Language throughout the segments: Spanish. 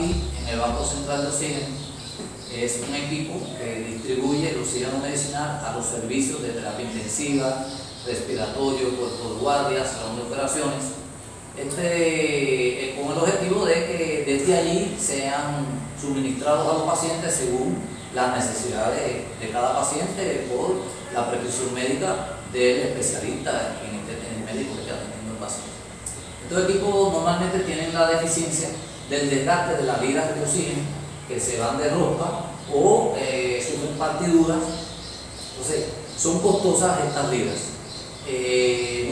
aquí en el Banco Central de Occidente es un equipo que distribuye el oxígeno medicinal a los servicios de terapia intensiva, respiratorio, cuerpo de guardia, salón de operaciones, con el objetivo de que desde allí sean suministrados a los pacientes según las necesidades de cada paciente por la prescripción médica del especialista en el médico que está atendiendo el paciente. Estos equipos normalmente tienen la deficiencia del desgaste de las vidas de oxígeno que se van de ropa o sufren partiduras. Entonces, son costosas estas vidas.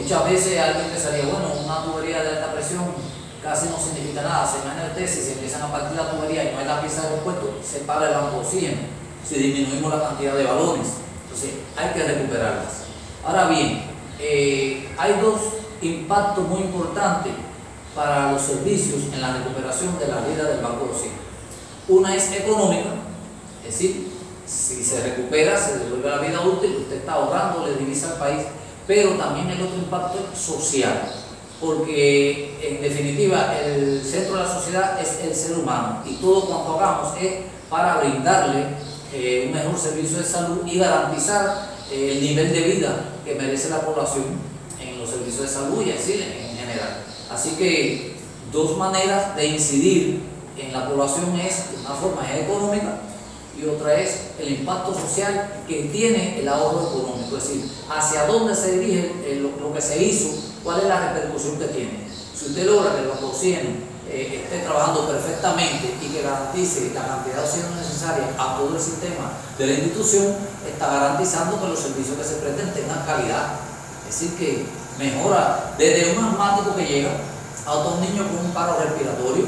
Muchas veces alguien pensaría, bueno, una tubería de alta presión casi no significa nada, se me anestesia, se empiezan a partir la tubería y no hay la pieza de repuesto, se para el banco de oxígeno, si disminuimos la cantidad de balones, entonces hay que recuperarlas. Ahora bien, hay dos impactos muy importantes para los servicios en la recuperación de la vida del banco de oxígeno. Una es económica, es decir, si se recupera, se devuelve la vida útil, usted está ahorrando, le divisa al país, pero también el otro impacto es social, porque en definitiva el centro de la sociedad es el ser humano y todo cuanto hagamos es para brindarle un mejor servicio de salud y garantizar el nivel de vida que merece la población en los servicios de salud y así en general. Así que dos maneras de incidir en la población es, una forma es económica y otra es el impacto social que tiene el ahorro económico, es decir, hacia dónde se dirige lo que se hizo, cuál es la repercusión que tiene. Si usted logra que el banco de oxígeno esté trabajando perfectamente y que garantice la cantidad de oxígeno necesaria a todo el sistema de la institución, está garantizando que los servicios que se prestan tengan calidad. Es decir, que mejora desde un asmático que llega a otros niños con un paro respiratorio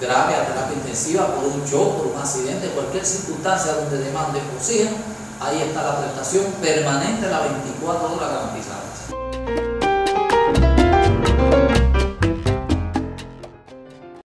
grave a terapia intensiva por un shock, por un accidente, cualquier circunstancia donde demande oxígeno, ahí está la prestación permanente, las 24 horas garantizada.